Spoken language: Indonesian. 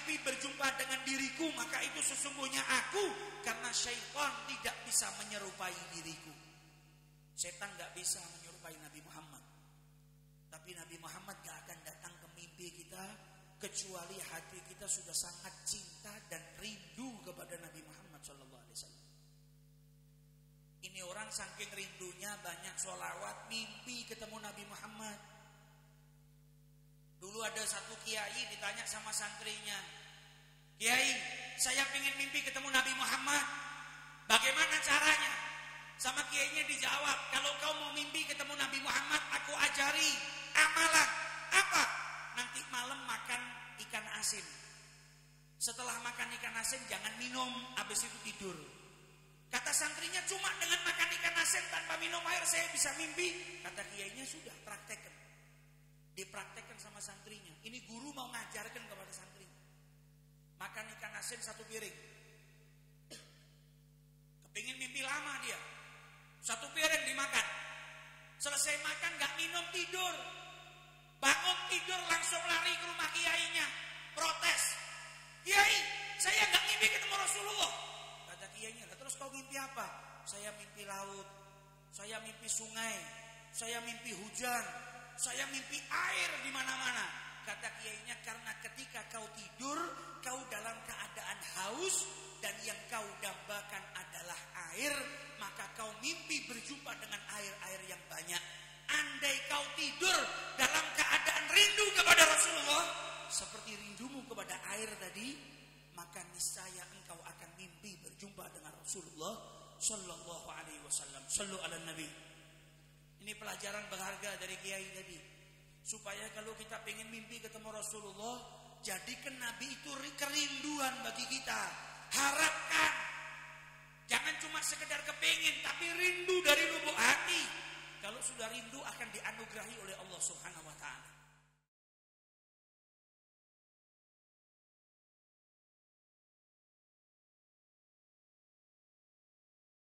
mimpi berjumpa dengan diriku, maka itu sesungguhnya aku, karena syaitan tidak bisa menyerupai diriku. Setan nggak bisa menyerupai Nabi Muhammad. Tapi Nabi Muhammad gak akan datang ke mimpi kita kecuali hati kita sudah sangat cinta dan rindu kepada Nabi Muhammad Shallallahu Alaihi Wasallam. Ini orang saking rindunya banyak sholawat, mimpi ketemu Nabi Muhammad. Dulu ada satu kiai ditanya sama santrinya, "Kiai, saya pengen mimpi ketemu Nabi Muhammad, bagaimana caranya?" Sama kiainya dijawab, "Kalau kau mau mimpi ketemu Nabi Muhammad, aku ajari amalan." Apa? Nanti malam makan ikan asin. Setelah makan ikan asin jangan minum, habis itu tidur. Kata santrinya, "Cuma dengan makan ikan asin tanpa minum air saya bisa mimpi." Kata kiainya, "Sudah, praktekkan." Dipraktekkan sama santrinya. Ini guru mau ngajarkan kepada santrinya. Makan ikan asin satu piring. Kepingin mimpi lama dia. Satu piring dimakan. Selesai makan gak minum, tidur. Bangun tidur langsung lari ke rumah kiainya. Protes. "Kiai, saya gak mimpi ketemu Rasulullah." Kiainya, "Terus kau mimpi apa?" "Saya mimpi laut, saya mimpi sungai, saya mimpi hujan, saya mimpi air di mana-mana." Kata kiainya, "Karena ketika kau tidur, kau dalam keadaan haus dan yang kau dambakan adalah air, maka kau mimpi berjumpa dengan air-air yang banyak. Andai kau tidur dalam keadaan rindu kepada Rasulullah, seperti rindumu kepada air tadi, maka niscaya engkau akan mimpi berjumpa dengan Rasulullah Shallallahu Alaihi Wasallam." Shallu ala Nabi. Ini pelajaran berharga dari kiai tadi. Supaya kalau kita pengen mimpi ketemu Rasulullah, jadikan Nabi itu kerinduan bagi kita. Harapkan, jangan cuma sekedar kepingin, tapi rindu dari lubuk hati. Kalau sudah rindu akan dianugerahi oleh Allah Subhanahu Wa Taala.